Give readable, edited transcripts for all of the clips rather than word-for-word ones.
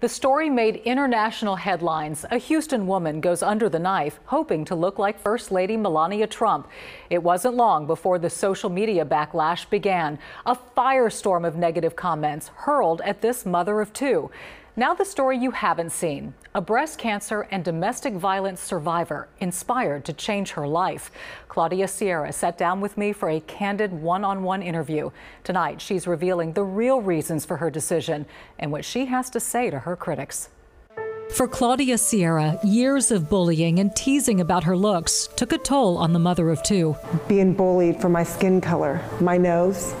The story made international headlines. A Houston woman goes under the knife, hoping to look like First Lady Melania Trump. It wasn't long before the social media backlash began. A firestorm of negative comments hurled at this mother of two. Now the story you haven't seen. A breast cancer and domestic violence survivor inspired to change her life. Claudia Sierra sat down with me for a candid one-on-one interview. Tonight, she's revealing the real reasons for her decision and what she has to say to her critics. For Claudia Sierra, years of bullying and teasing about her looks took a toll on the mother of two. Being bullied for my skin color, my nose,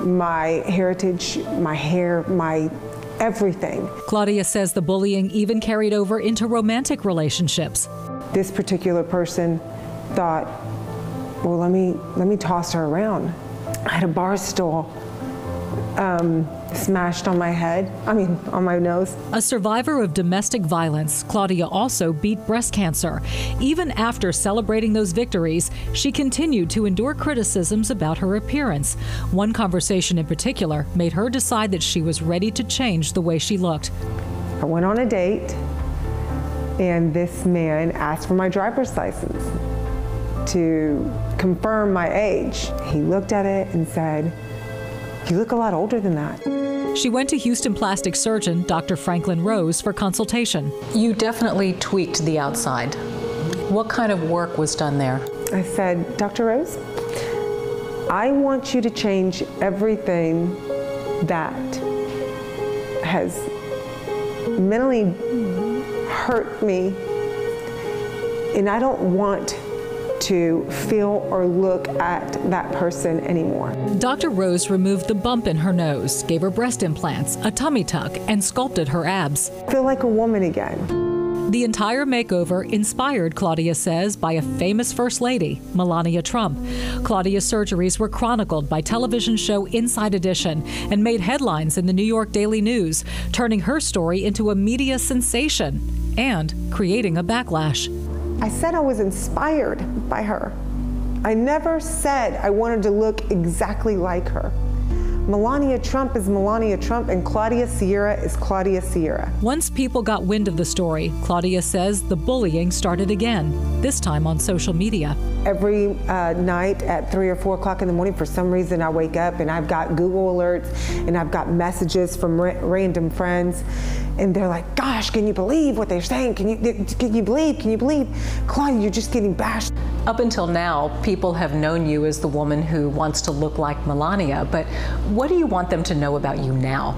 my heritage, my hair, my everything. Claudia says the bullying even carried over into romantic relationships. This particular person thought, well, let me toss her around. I had a bar stool smashed on my head, on my nose. A survivor of domestic violence, Claudia also beat breast cancer. Even after celebrating those victories, she continued to endure criticisms about her appearance. One conversation in particular made her decide that she was ready to change the way she looked. I went on a date, and this man asked for my driver's license to confirm my age. He looked at it and said, "You look a lot older than that." She went to Houston plastic surgeon Dr. Franklin Rose for consultation. You definitely tweaked the outside. What kind of work was done there? I said, "Dr. Rose, I want you to change everything that has mentally hurt me, and I don't want to feel or look at that person anymore." Dr. Rose removed the bump in her nose, gave her breast implants, a tummy tuck, and sculpted her abs. I feel like a woman again. The entire makeover inspired, Claudia says, by a famous First Lady, Melania Trump. Claudia's surgeries were chronicled by television show Inside Edition and made headlines in the New York Daily News, turning her story into a media sensation and creating a backlash. I said I was inspired by her. I never said I wanted to look exactly like her. Melania Trump is Melania Trump, and Claudia Sierra is Claudia Sierra. Once people got wind of the story, Claudia says the bullying started again, this time on social media. Every night at 3 or 4 o'clock in the morning, for some reason I wake up and I've got Google alerts and I've got messages from random friends, and they're like, "Gosh, can you believe what they're saying? Can you believe? Claudia, you're just getting bashed." Up until now, people have known you as the woman who wants to look like Melania, but what do you want them to know about you now?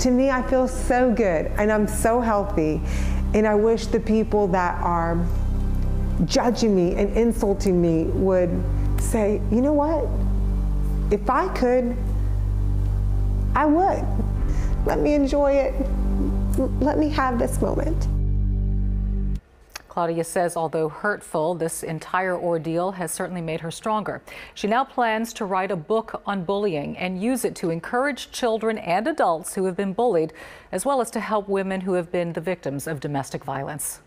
To me, I feel so good, and I'm so healthy, and I wish the people that are judging me and insulting me would say, "You know what? If I could, I would. Let me enjoy it. Let me have this moment." Claudia says, although hurtful, this entire ordeal has certainly made her stronger. She now plans to write a book on bullying and use it to encourage children and adults who have been bullied, as well as to help women who have been the victims of domestic violence.